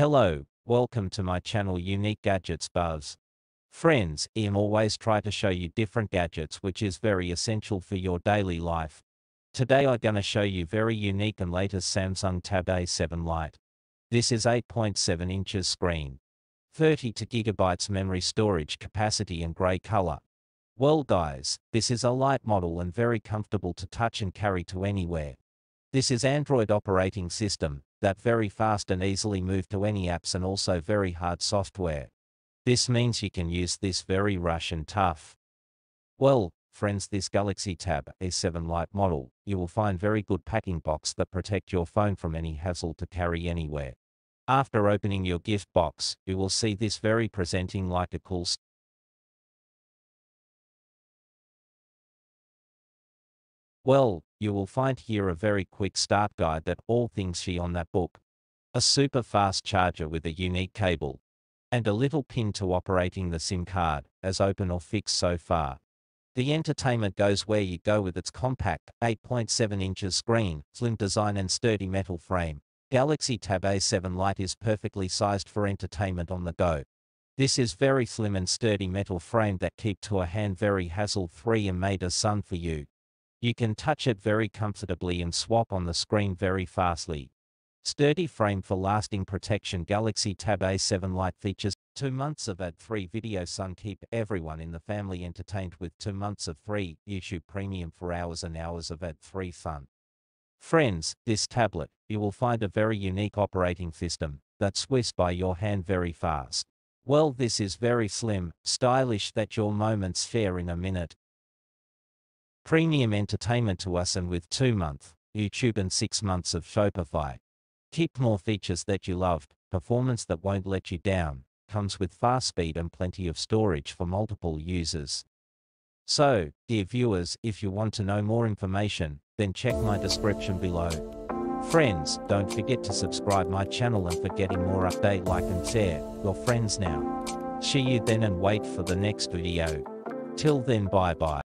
Hello, welcome to my channel Unique Gadgets Buzz. Friends, I'm always try to show you different gadgets which is very essential for your daily life. Today I'm gonna show you very unique and latest Samsung Tab A7 Lite. This is 8.7 inches screen, 32 GB memory storage capacity and grey color. Well guys, this is a light model and very comfortable to touch and carry to anywhere. This is Android operating system that very fast and easily move to any apps and also very hard software. This means you can use this very rush and tough. Well, friends, this Galaxy Tab A7 Lite model, you will find very good packing box that protect your phone from any hassle to carry anywhere. After opening your gift box, you will see this very presenting like a cool Well, you will find here a very quick start guide that all things she on that book. A super fast charger with a unique cable. And a little pin to operating the SIM card, as open or fixed so far. The entertainment goes where you go with its compact, 8.7 inches screen, slim design and sturdy metal frame. Galaxy Tab A7 Lite is perfectly sized for entertainment on the go. This is very slim and sturdy metal frame that keep to a hand very hassle-free and made a sun for you. You can touch it very comfortably and swap on the screen very fastly. Sturdy frame for lasting protection. Galaxy Tab A7 Lite features 2 months of ad-free video sun. Keep everyone in the family entertained with 2 months of free YouTube Premium for hours and hours of ad-free fun. Friends, this tablet, you will find a very unique operating system that switches by your hand very fast. Well, this is very slim, stylish that your moments fare in a minute. Premium entertainment to us and with 2 months, YouTube and 6 months of Shopify. Keep more features that you loved, performance that won't let you down, comes with fast speed and plenty of storage for multiple users. So, dear viewers, if you want to know more information, then check my description below. Friends, don't forget to subscribe my channel and for getting more update like and share, your friends now. See you then and wait for the next video. Till then, bye bye.